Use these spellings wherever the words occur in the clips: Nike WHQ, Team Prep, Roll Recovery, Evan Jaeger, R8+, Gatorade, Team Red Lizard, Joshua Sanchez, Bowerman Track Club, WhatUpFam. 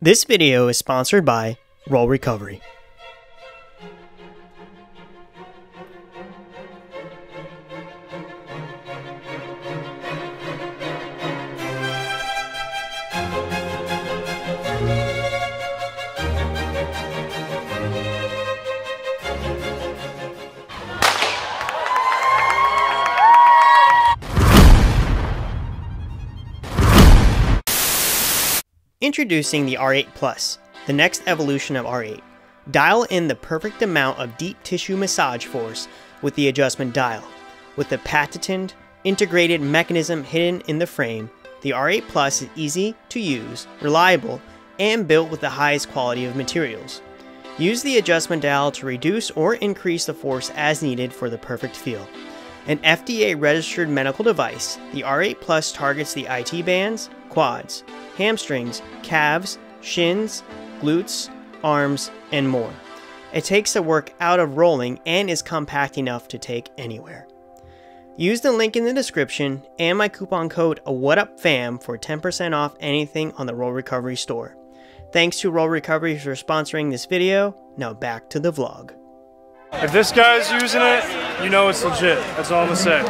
This video is sponsored by Roll Recovery. Introducing the R8+, the next evolution of R8. Dial in the perfect amount of deep tissue massage force with the adjustment dial. With the patented, integrated mechanism hidden in the frame, the R8+ is easy to use, reliable, and built with the highest quality of materials. Use the adjustment dial to reduce or increase the force as needed for the perfect feel. An FDA-registered medical device, the R8+ targets the IT bands, quads, hamstrings, calves, shins, glutes, arms, and more. It takes the work out of rolling and is compact enough to take anywhere. Use the link in the description and my coupon code WhatUpFam for 10% off anything on the Roll Recovery store. Thanks to Roll Recovery for sponsoring this video. Now back to the vlog. If this guy's using it, you know it's legit. That's all I'm gonna say.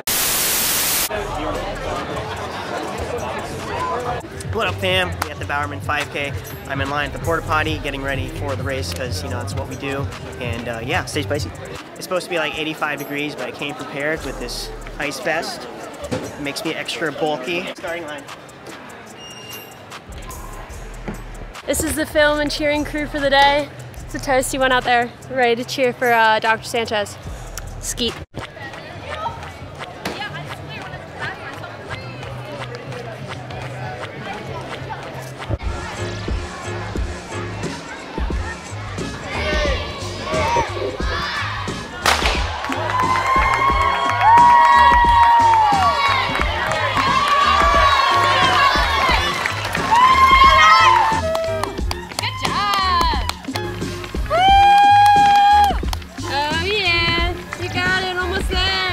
What up, fam? We at the Bowerman 5K. I'm in line at the porta potty, getting ready for the race because you know it's what we do. And yeah, stay spicy. It's supposed to be like 85 degrees, but I came prepared with this ice vest. It makes me extra bulky. Starting line. This is the film and cheering crew for the day. It's a toasty one out there, ready to cheer for Dr. Sanchez. Skeet.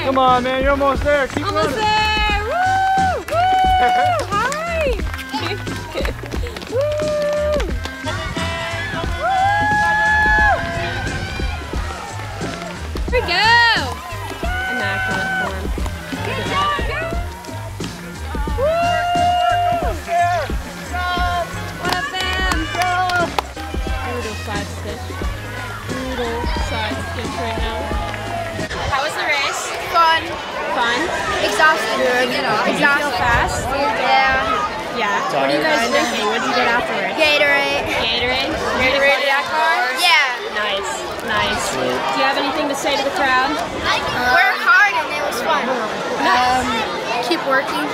Come on, man, you're almost there. Keep running. Almost there! Woo! Woo! Hi! Woo! Woo! Here we go! Immaculate form. Good job, girl! Woo! What up, fam? Brutal side stitch. Brutal side stitch right now. How was the race? Fun. Fun? Exhausted. Good. Exhausted. Did you feel fast? Yeah. Yeah. What are you guys drinking? What did you get afterwards? Gatorade. Gatorade? Ready for the Yak Bar? Yeah. Nice. Nice. Do you have anything to say to the crowd? Work hard and it was fun. Keep working.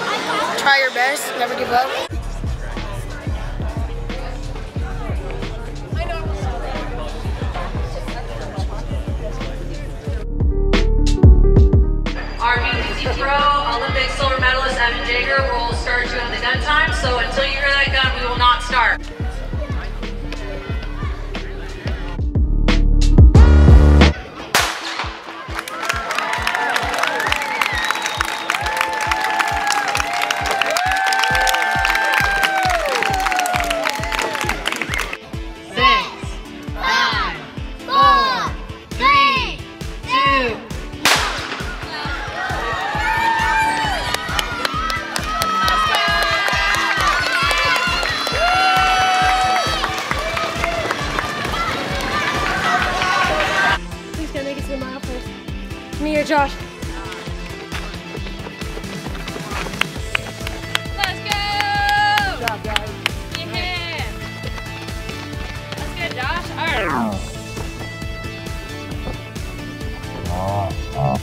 Try your best. Never give up. Olympic silver medalist Evan Jaeger will start doing the gun time, so until you hear that gun, we will not start. Me or Josh. Let's go! Good job, guys. Yeah. Let's go, Josh. Alright. Got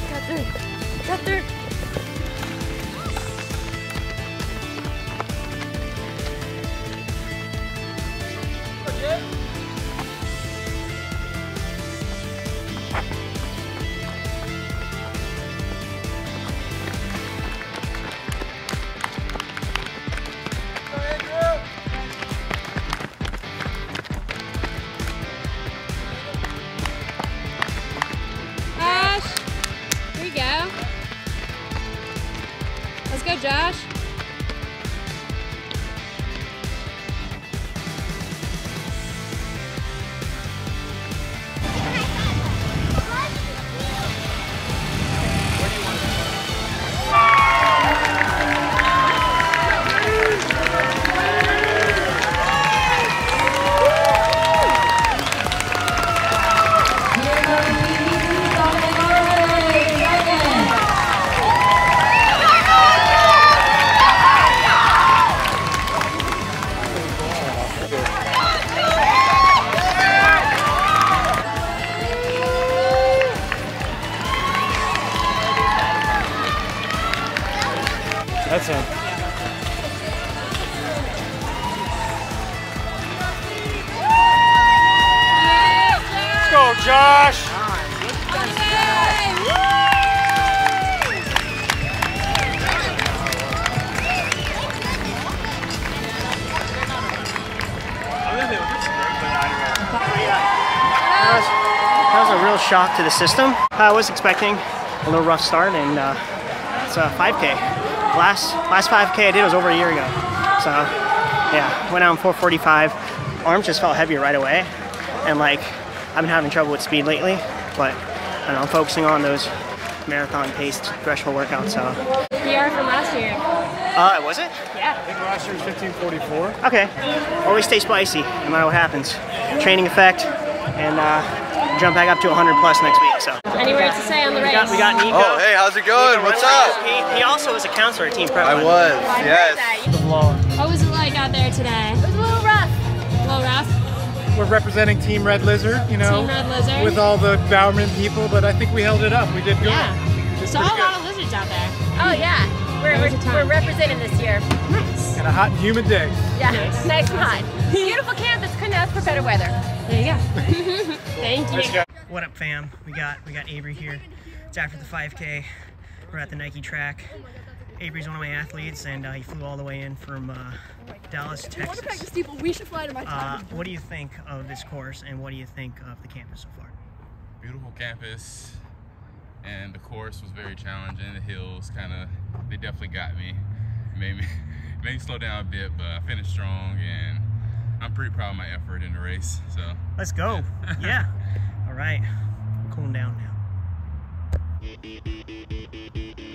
through. Got through. Josh. That was a real shock to the system. I was expecting a little rough start, and it's a 5K. Last 5K I did was over a year ago. So yeah, went out in 4:45. Arms just felt heavy right away, and like I've been having trouble with speed lately, but I don't know, I'm focusing on those marathon paced threshold workouts. So PR from last year. Was it? Yeah. I think last year was 15:44. Okay. Always stay spicy, no matter what happens. Training effect, and jump back up to 100+ next week. So anywhere to say on the race? We got Nico. Oh, hey, how's it going? What's up? He also was a counselor at Team Prep. I was. Yes. What was it like out there today? It was a little rough. A little rough. We're representing Team Red Lizard, you know, Team Red Lizard, with all the Bowerman people, but I think we held it up. We did good. Yeah. Saw a lot of lizards out there. Oh yeah. We're representing this year. Nice. And a hot, humid day. Yeah, nice and hot. Beautiful campus. Couldn't ask for better weather. There you go. Thank you. What up, fam? We got Avery here. It's after the 5K. We're at the Nike track. Avery's one of my athletes, and he flew all the way in from Dallas, Texas. We should fly to my town. What do you think of this course, and what do you think of the campus so far? Beautiful campus. And the course was very challenging. The hills they definitely got me. Made me slow down a bit, but I finished strong, and I'm pretty proud of my effort in the race. So let's go. Yeah. All right. I'm cooling down now.